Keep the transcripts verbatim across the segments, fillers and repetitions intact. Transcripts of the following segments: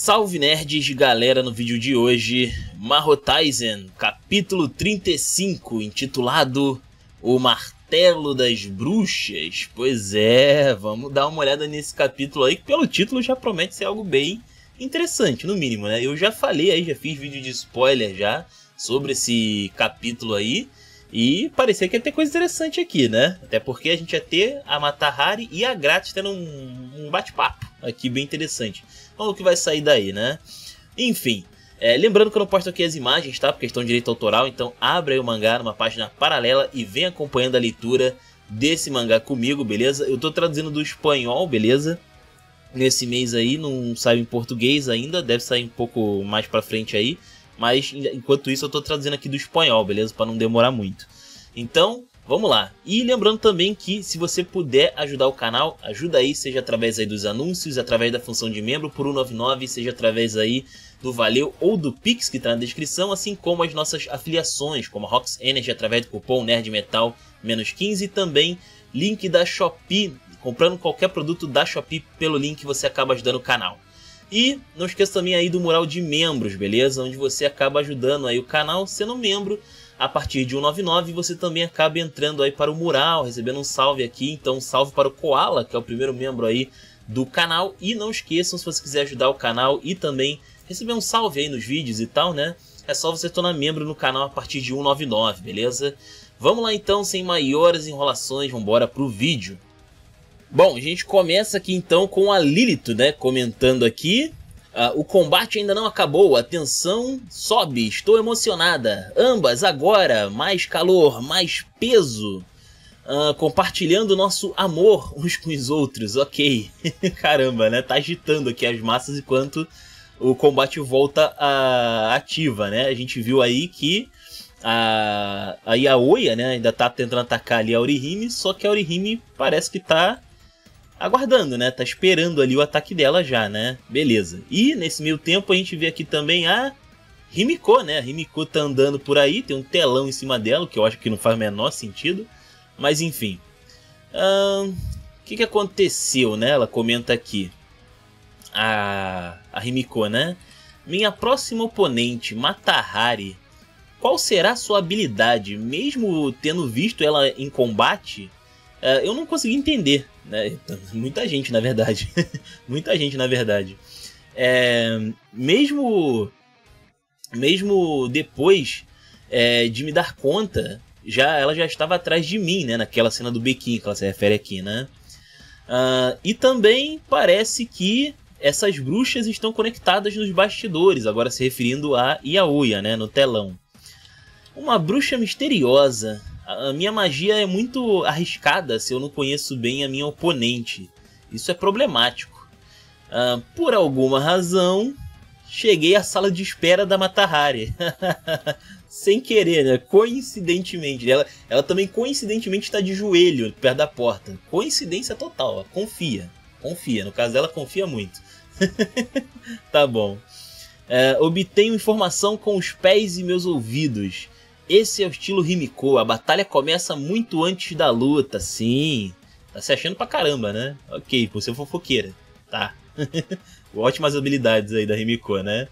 Salve nerds, galera, no vídeo de hoje, Majo Taisen, capítulo trinta e cinco, intitulado O Martelo das Bruxas. Pois é, vamos dar uma olhada nesse capítulo aí, que pelo título já promete ser algo bem interessante, no mínimo, né? Eu já falei aí, já fiz vídeo de spoiler já sobre esse capítulo aí, e parecia que ia ter coisa interessante aqui, né? Até porque a gente ia ter a Matahari e a Agrat tendo um, um bate-papo aqui bem interessante. Vamos ver o que vai sair daí, né? Enfim, é, lembrando que eu não posto aqui as imagens, tá? Por questão de direito autoral, então abre aí o mangá numa página paralela e vem acompanhando a leitura desse mangá comigo, beleza? Eu tô traduzindo do espanhol, beleza? Nesse mês aí, não saiu em português ainda, deve sair um pouco mais pra frente aí. Mas enquanto isso eu tô traduzindo aqui do espanhol, beleza? Pra não demorar muito. Então, vamos lá. E lembrando também que se você puder ajudar o canal, ajuda aí, seja através aí dos anúncios, através da função de membro por um nove nove, seja através aí do Valeu ou do Pix, que tá na descrição, assim como as nossas afiliações, como a Rox Energy através do cupom NerdMetal menos quinze, e também link da Shopee, comprando qualquer produto da Shopee pelo link você acaba ajudando o canal. E não esqueça também aí do mural de membros, beleza? Onde você acaba ajudando aí o canal sendo membro. A partir de um nove nove você também acaba entrando aí para o mural, recebendo um salve aqui. Então um salve para o Koala, que é o primeiro membro aí do canal. E não esqueçam, se você quiser ajudar o canal e também receber um salve aí nos vídeos e tal, né? É só você tornar membro no canal a partir de um nove nove, beleza? Vamos lá então, sem maiores enrolações, vamos embora pro vídeo. Bom, a gente começa aqui então com a Lilith, né? Comentando aqui. Uh, o combate ainda não acabou, a tensão sobe, estou emocionada. Ambas agora, mais calor, mais peso, uh, compartilhando nosso amor uns com os outros, ok. Caramba, né? Tá agitando aqui as massas enquanto o combate volta a ativa, né? A gente viu aí que a, a Yaoya, né, ainda tá tentando atacar ali a Orihime, só que a Orihime parece que tá aguardando, né? Tá esperando ali o ataque dela já, né? Beleza. E nesse meio tempo a gente vê aqui também a Himiko, né? A Himiko tá andando por aí, tem um telão em cima dela, que eu acho que não faz o menor sentido. Mas enfim. Hum, que que aconteceu, né? Ela comenta aqui. A, a Himiko, né? Minha próxima oponente, Matahari. Qual será sua habilidade? Mesmo tendo visto ela em combate, Uh, eu não consegui entender, né? Muita gente, na verdade. Muita gente, na verdade. É, mesmo, mesmo depois é, de me dar conta, já, ela já estava atrás de mim, né? Naquela cena do bequinho que ela se refere aqui, né? Uh, e também parece que essas bruxas estão conectadas nos bastidores, agora se referindo a Yaoya, né? No telão. Uma bruxa misteriosa. A minha magia é muito arriscada se eu não conheço bem a minha oponente. Isso é problemático. Ah, por alguma razão, cheguei à sala de espera da Matahari. Sem querer, né? Coincidentemente. Ela, ela também coincidentemente está de joelho perto da porta. Coincidência total. Ó. Confia. Confia. No caso dela, confia muito. Tá bom. Ah, obtenho informação com os pés e meus ouvidos. Esse é o estilo Himiko, a batalha começa muito antes da luta, sim. Tá se achando pra caramba, né? Ok, você é fofoqueira, tá. Ótimas habilidades aí da Himiko, né?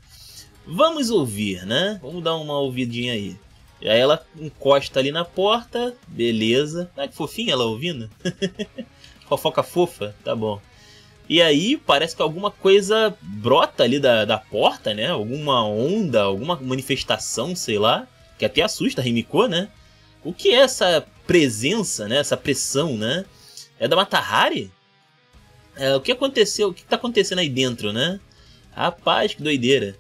Vamos ouvir, né? Vamos dar uma ouvidinha aí. E aí ela encosta ali na porta, beleza. Ah, que fofinha ela ouvindo. Fofoca fofa, tá bom. E aí parece que alguma coisa brota ali da, da porta, né? Alguma onda, alguma manifestação, sei lá. Que até assusta a Himiko, né? O que é essa presença, né? Essa pressão, né? É da Matahari? É, o que aconteceu? O que tá acontecendo aí dentro, né? Rapaz, que doideira.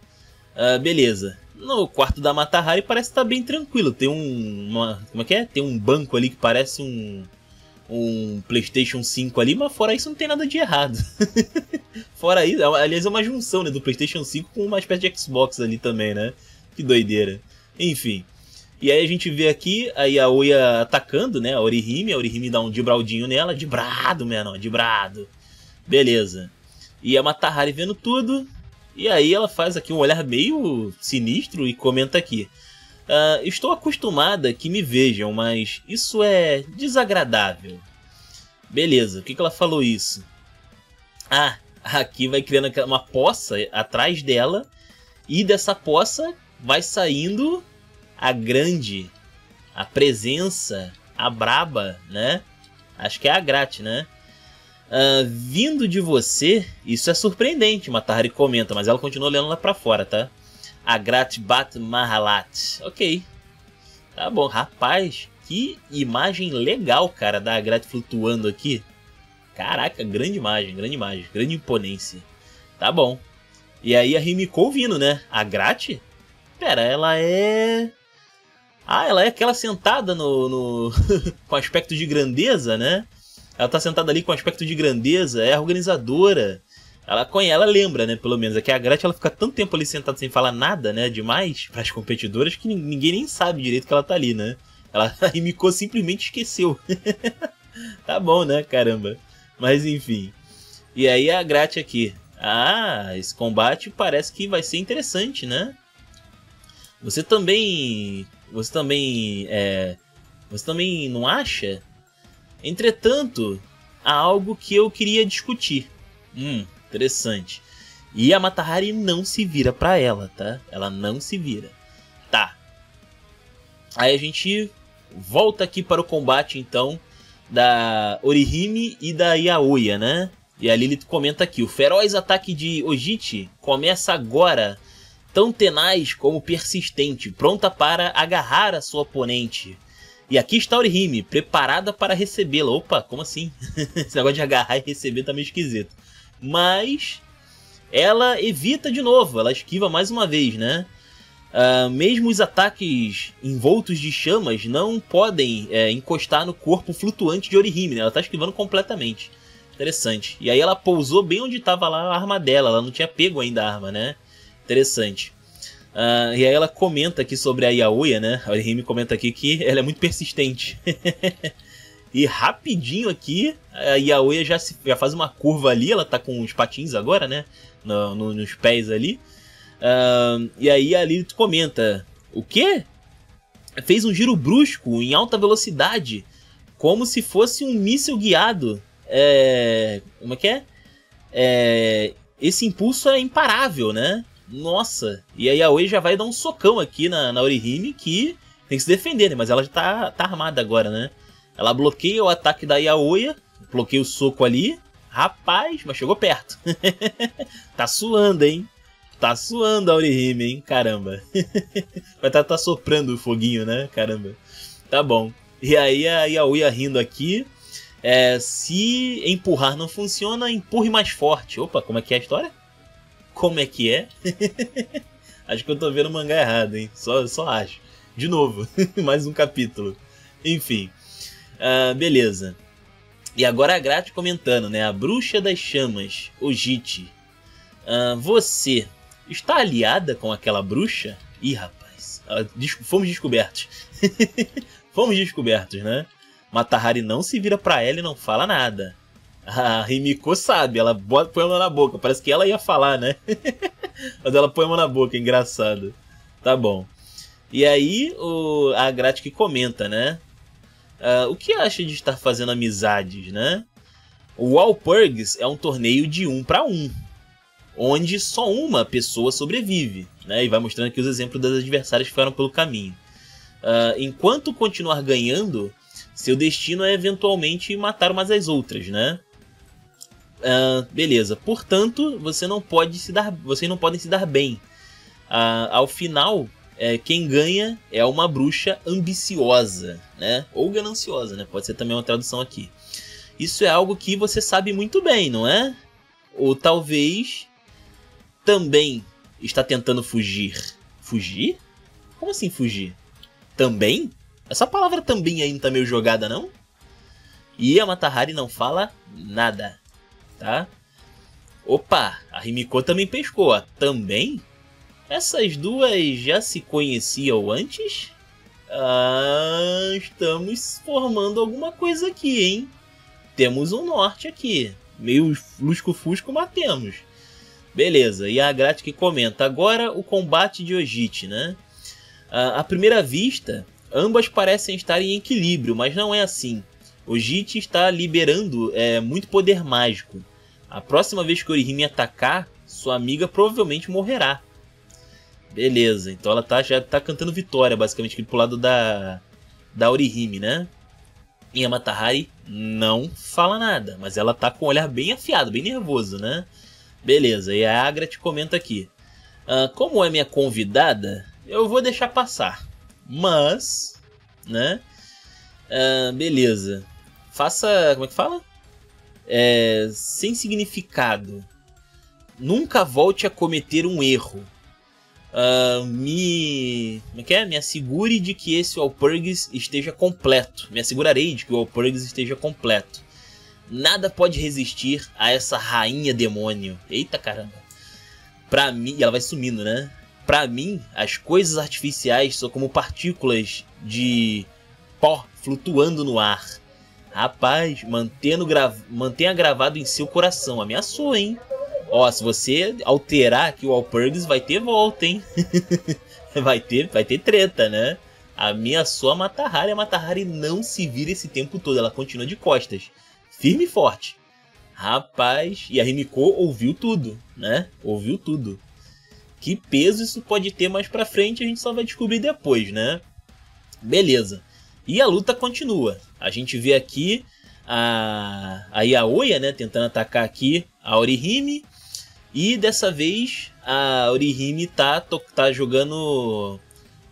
Ah, beleza. No quarto da Matahari parece estar tá bem tranquilo. Tem um... Uma, como é que é? Tem um banco ali que parece um... Um PlayStation cinco ali, mas fora isso não tem nada de errado. Fora isso... Aliás, é uma junção, né? Do PlayStation cinco com uma espécie de Xbox ali também, né? Que doideira. Enfim, e aí a gente vê aqui a Yaoya atacando, né, a Orihime, a Orihime dá um dibraldinho nela, dibrado, menor, dibrado, beleza. E a Matahari vendo tudo, e aí ela faz aqui um olhar meio sinistro e comenta aqui. Ah, estou acostumada que me vejam, mas isso é desagradável. Beleza, o que que ela falou isso? Ah, aqui vai criando uma poça atrás dela. E dessa poça vai saindo a grande, a presença, a braba, né? Acho que é a Agrat, né? Uh, vindo de você, isso é surpreendente, Matahari comenta, mas ela continua olhando lá pra fora, tá? Agrat Bat Mahalat. Ok. Tá bom, rapaz. Que imagem legal, cara, da Agrat flutuando aqui. Caraca, grande imagem, grande imagem, grande imponência. Tá bom. E aí a Himiko vindo, né? A Agrat? Pera, ela é... Ah, ela é aquela sentada no, no... com aspecto de grandeza, né? Ela tá sentada ali com aspecto de grandeza, é organizadora. Ela conhece, ela lembra, né? Pelo menos. É que a Agrat, ela fica tanto tempo ali sentada sem falar nada, né? Demais para as competidoras que ninguém nem sabe direito que ela tá ali, né? Ela, a Himiko simplesmente esqueceu. Tá bom, né? Caramba. Mas enfim. E aí a Agrat aqui. Ah, esse combate parece que vai ser interessante, né? Você também... Você também... É, você também não acha? Entretanto, há algo que eu queria discutir. Hum, interessante. E a Matahari não se vira pra ela, tá? Ela não se vira. Tá. Aí a gente volta aqui para o combate, então, da Orihime e da Yaoya, né? E a Lilith comenta aqui. O feroz ataque de Oshichi começa agora, tão tenaz como persistente, pronta para agarrar a sua oponente. E aqui está Orihime, preparada para recebê-la. Opa, como assim? Esse negócio de agarrar e receber tá meio esquisito. Mas ela evita de novo, ela esquiva mais uma vez, né? Uh, mesmo os ataques envoltos de chamas não podem é, encostar no corpo flutuante de Orihime, né? Ela tá esquivando completamente. Interessante. E aí ela pousou bem onde estava lá a arma dela, ela não tinha pego ainda a arma, né? Interessante. Uh, e aí ela comenta aqui sobre a Yaoya, né? A Orihime comenta aqui que ela é muito persistente. E rapidinho aqui, a Yaoya já, se, já faz uma curva ali, ela tá com os patins agora, né? No, no, nos pés ali. Uh, e aí a Lilith comenta, o quê? Fez um giro brusco, em alta velocidade, como se fosse um míssil guiado. É... Como é que é? É... Esse impulso é imparável, né? Nossa! E aí a Yaoya já vai dar um socão aqui na, na Orihime, que tem que se defender, né? Mas ela já tá, tá armada agora, né? Ela bloqueia o ataque da Yaoya, bloqueia o soco ali. Rapaz, mas chegou perto. Tá suando, hein? Tá suando a Orihime, hein? Caramba. Vai tá, tá soprando o foguinho, né? Caramba. Tá bom. E aí a Yaoya rindo aqui. É, se empurrar não funciona, empurre mais forte. Opa, como é que é a história? Como é que é? Acho que eu tô vendo o mangá errado, hein? Só, só acho. De novo, mais um capítulo. Enfim, uh, beleza. E agora a Agrat comentando, né? A bruxa das chamas, Oshichi. Uh, você está aliada com aquela bruxa? Ih, rapaz, uh, desco fomos descobertos. Fomos descobertos, né? Matahari não se vira pra ela e não fala nada. A Himiko sabe, ela bota, põe a mão na boca. Parece que ela ia falar, né? Mas ela põe a mão na boca, engraçado. Tá bom. E aí o, a Agrat que comenta, né? Uh, o que acha de estar fazendo amizades, né? O Walpurgis é um torneio de um para um, onde só uma pessoa sobrevive, né? E vai mostrando aqui os exemplos das adversárias que ficaram pelo caminho. Uh, enquanto continuar ganhando... Seu destino é eventualmente matar umas às outras, né? Uh, beleza. Portanto, você não pode se dar, vocês não podem se dar bem. Uh, ao final, é, quem ganha é uma bruxa ambiciosa, né? Ou gananciosa, né? Pode ser também uma tradução aqui. Isso é algo que você sabe muito bem, não é? Ou talvez também está tentando fugir. Fugir? Como assim fugir? Também? Essa palavra também ainda tá meio jogada, não? E a Matahari não fala nada, tá? Opa, a Himiko também pescou, ó. Também? Essas duas já se conheciam antes? Ah, estamos formando alguma coisa aqui, hein? Temos um norte aqui. Meio lusco-fusco, mas temos. Beleza, e a Agrat que comenta. Agora o combate de Oshichi, né? À primeira vista... Ambas parecem estar em equilíbrio, mas não é assim. Oshichi está liberando é, muito poder mágico. A próxima vez que Orihime atacar, sua amiga provavelmente morrerá. Beleza, então ela tá, já tá cantando vitória, basicamente, pro lado da, da Orihime, né? E a Matahari não fala nada, mas ela tá com o olhar bem afiado, bem nervoso, né? Beleza, e a Agrat comenta aqui. Ah, como é minha convidada, eu vou deixar passar. Mas, né? Ah, beleza. Faça, como é que fala? É, sem significado. Nunca volte a cometer um erro. Uh, me... Como é que é? Me assegure de que esse Walpurgis esteja completo. Me assegurarei de que o Walpurgis esteja completo. Nada pode resistir a essa rainha demônio. Eita caramba. Pra mim... E ela vai sumindo, né? Pra mim, as coisas artificiais são como partículas de pó flutuando no ar. Rapaz, mantendo gra... mantenha gravado em seu coração. Ameaçou, hein? Ó, se você alterar aqui o Walpurgis, vai ter volta, hein? vai, ter, vai ter treta, né? Ameaçou a Matahari. A Matahari não se vira esse tempo todo. Ela continua de costas. Firme e forte. Rapaz. E a Himiko ouviu tudo, né? Ouviu tudo. Que peso isso pode ter mais pra frente, a gente só vai descobrir depois, né? Beleza. E a luta continua. A gente vê aqui a, a Yaoya, né? Tentando atacar aqui a Orihime. E dessa vez a Orihime tá, tá jogando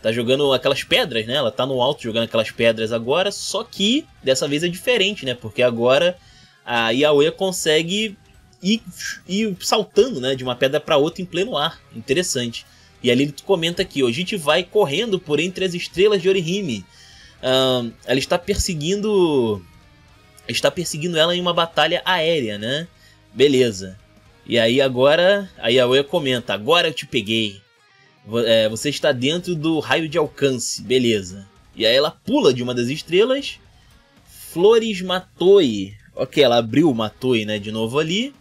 tá jogando aquelas pedras, né? Ela tá no alto jogando aquelas pedras agora, só que dessa vez é diferente, né? Porque agora a Yaoya consegue ir, ir saltando, né? De uma pedra para outra em pleno ar. Interessante. E a Lilith comenta aqui, ó, Jitte vai correndo por entre as estrelas de Orihime. Um, ela está perseguindo, está perseguindo ela em uma batalha aérea, né? Beleza. E aí agora a Yaoya comenta, agora eu te peguei. Você está dentro do raio de alcance, beleza. E aí ela pula de uma das estrelas. Flores Matoi. Ok, ela abriu o Matoi, né, de novo ali.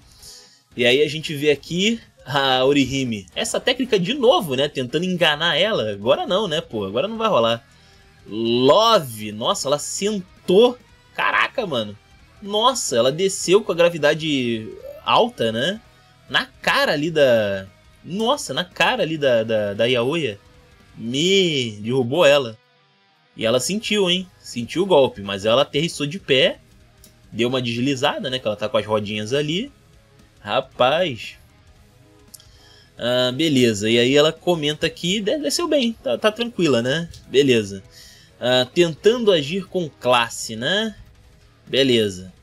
E aí a gente vê aqui a Orihime. Essa técnica de novo, né, tentando enganar ela. Agora não, né, pô, agora não vai rolar. Love, nossa, ela sentou. Caraca, mano. Nossa, ela desceu com a gravidade alta, né? Na cara ali da... Nossa, na cara ali da, da, da Yaoya. Me derrubou ela. E ela sentiu, hein? Sentiu o golpe, mas ela aterrissou de pé. Deu uma deslizada, né? Que ela tá com as rodinhas ali. Rapaz. Ah, beleza. E aí ela comenta aqui... Desceu bem, tá, tá tranquila, né? Beleza. Ah, tentando agir com classe, né? Beleza.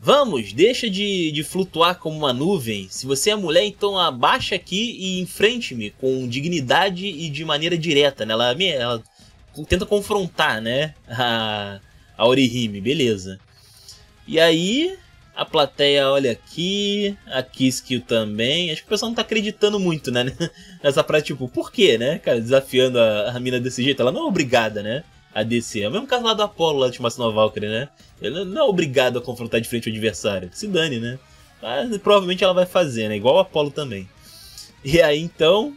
Vamos, deixa de, de flutuar como uma nuvem. Se você é mulher, então abaixa aqui e enfrente-me com dignidade e de maneira direta, né? Ela, ela tenta confrontar, né? A, a Orihime, beleza. E aí, a plateia olha aqui, a Kiskil também. Acho que o pessoal não tá acreditando muito, né? Nessa prática, tipo, por quê, né? Cara, desafiando a, a mina desse jeito, ela não é obrigada, né? A D C. É o mesmo caso lá do Apolo, lá de Massino Valkyrie, né? Ele não é obrigado a confrontar de frente o adversário. Se dane, né? Mas provavelmente ela vai fazer, né? Igual o Apolo também. E aí, então...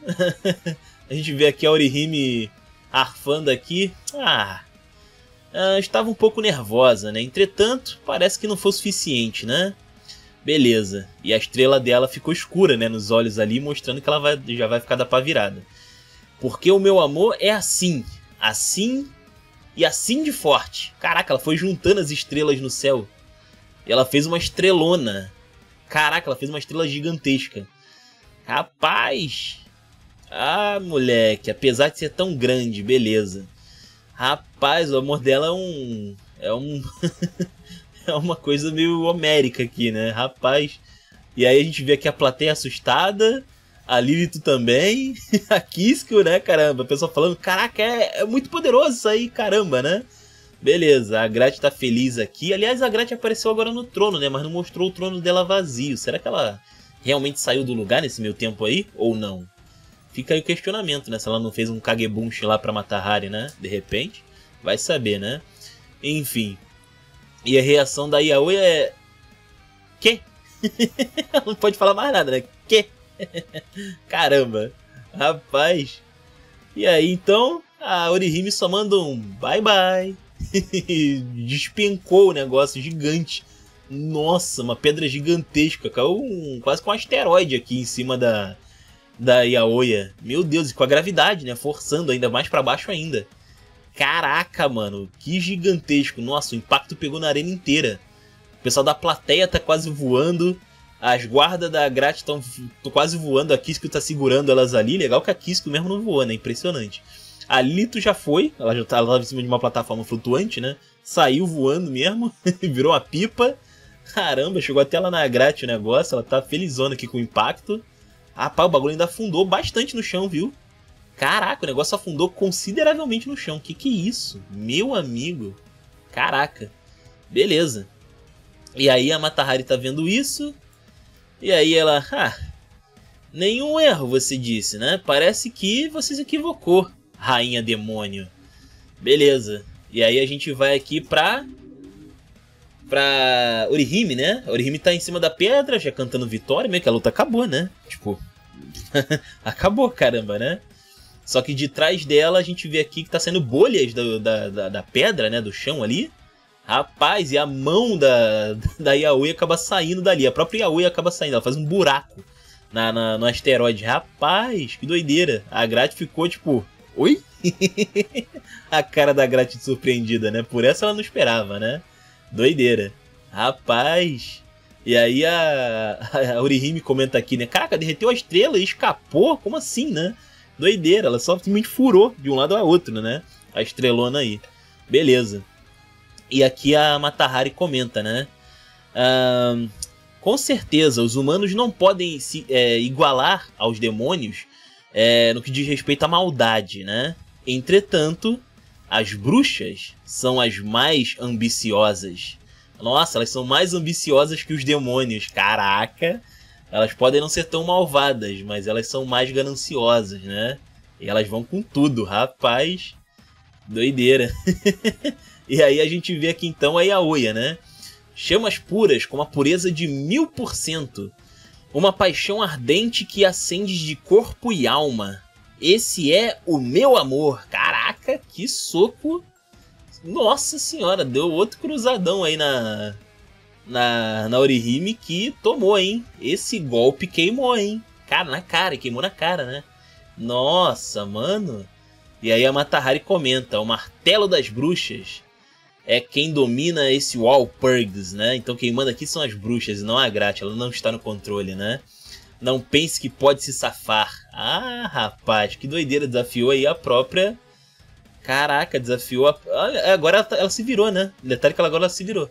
a gente vê aqui a Orihime arfando aqui. Ah... Estava um pouco nervosa, né? Entretanto, parece que não foi o suficiente, né? Beleza. E a estrela dela ficou escura, né? Nos olhos ali, mostrando que ela vai, já vai ficar da pá virada. Porque o meu amor é assim. Assim... E assim de forte. Caraca, ela foi juntando as estrelas no céu. E ela fez uma estrelona. Caraca, ela fez uma estrela gigantesca. Rapaz. Ah, moleque. Apesar de ser tão grande, beleza. Rapaz, o amor dela é um... É um... é uma coisa meio homérica aqui, né? Rapaz. E aí a gente vê aqui a plateia assustada. A Lilith também, a Kiskil, né, caramba, o pessoal falando, caraca, é, é muito poderoso isso aí, caramba, né? Beleza, a Agrat tá feliz aqui, aliás, a Agrat apareceu agora no trono, né, mas não mostrou o trono dela vazio, será que ela realmente saiu do lugar nesse meio tempo aí, ou não? Fica aí o questionamento, né, se ela não fez um kagebunshi lá pra Matahari, né, de repente, vai saber, né? Enfim, e a reação da Yaoya é... Que? Ela não pode falar mais nada, né, que? Caramba, rapaz. E aí então a Orihime só manda um bye bye. Despencou o negócio gigante Nossa, uma pedra gigantesca. Caiu um, quase com um asteroide aqui em cima da, da Yaoya. Meu Deus, e com a gravidade, né? Forçando ainda mais pra baixo ainda. Caraca, mano. Que gigantesco. Nossa, o impacto pegou na arena inteira. O pessoal da plateia tá quase voando. As guardas da Agrat estão quase voando. A Kiskil tá segurando elas ali. Legal que a Kiskil mesmo não voa, né? Impressionante. A Lito já foi. Ela já tá, ela tava em cima de uma plataforma flutuante, né? Saiu voando mesmo. Virou uma pipa. Caramba, chegou até lá na Agrat o negócio. Ela tá felizona aqui com o impacto. Ah, pá, o bagulho ainda afundou bastante no chão, viu? Caraca, o negócio afundou consideravelmente no chão. Que que é isso? Meu amigo. Caraca. Beleza. E aí a Matahari tá vendo isso. E aí ela... Ah, nenhum erro, você disse, né? Parece que você se equivocou, rainha demônio. Beleza. E aí a gente vai aqui pra... pra Orihime, né? A Orihime tá em cima da pedra, já cantando vitória. Meio que a luta acabou, né? Tipo, acabou, caramba, né? Só que de trás dela a gente vê aqui que tá saindo bolhas da, da, da, da pedra, né? Do chão ali. Rapaz, e a mão da, da Yaoya acaba saindo dali. A própria Yaoya acaba saindo, ela faz um buraco na, na, no asteroide. Rapaz, que doideira. A Agrat ficou tipo, oi? A cara da Agrat surpreendida, né? Por essa ela não esperava, né? Doideira. Rapaz. E aí a, a Orihime comenta aqui, né? Caraca, derreteu a estrela e escapou? Como assim, né? Doideira. Ela só simplesmente furou de um lado a outro, né? A estrelona aí. Beleza. E aqui a Matahari comenta, né? Ah, com certeza, os humanos não podem se é, igualar aos demônios é, no que diz respeito à maldade, né? Entretanto... as bruxas são as mais ambiciosas. Nossa, elas são mais ambiciosas que os demônios. Caraca! Elas podem não ser tão malvadas, mas elas são mais gananciosas, né? E elas vão com tudo, rapaz. Doideira. E aí a gente vê aqui então a Yaoya, né? Chamas puras com uma pureza de mil por cento. Uma paixão ardente que acende de corpo e alma. Esse é o meu amor. Caraca, que soco. Nossa senhora, deu outro cruzadão aí na, na, na Orihime que tomou, hein. Esse golpe queimou, hein. Cara, na cara, queimou na cara, né. Nossa, mano. E aí a Matahari comenta, o martelo das bruxas é quem domina esse Walpurgis, né. Então quem manda aqui são as bruxas e não a Agrat, ela não está no controle, né. Não pense que pode se safar. Ah, rapaz, que doideira. Desafiou aí a própria... Caraca, desafiou a... Agora ela, ela se virou, né? Detalhe que ela agora ela se virou.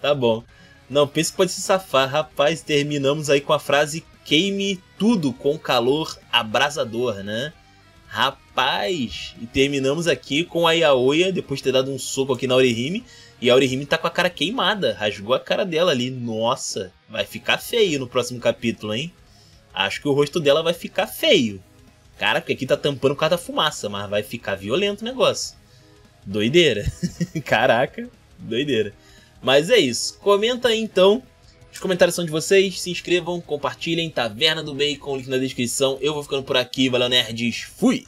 Tá bom. Não pense que pode se safar. Rapaz, terminamos aí com a frase queime tudo com calor abrasador, né? Rapaz! E terminamos aqui com a Yaoya, depois de ter dado um soco aqui na Orihime. E a Orihime tá com a cara queimada, rasgou a cara dela ali. Nossa, vai ficar feio no próximo capítulo, hein? Acho que o rosto dela vai ficar feio. Cara, porque aqui tá tampando por causa da fumaça, mas vai ficar violento o negócio. Doideira. Caraca, doideira. Mas é isso. Comenta aí, então. Os comentários são de vocês. Se inscrevam, compartilhem. Taverna do Bacon, link na descrição. Eu vou ficando por aqui. Valeu, nerds. Fui!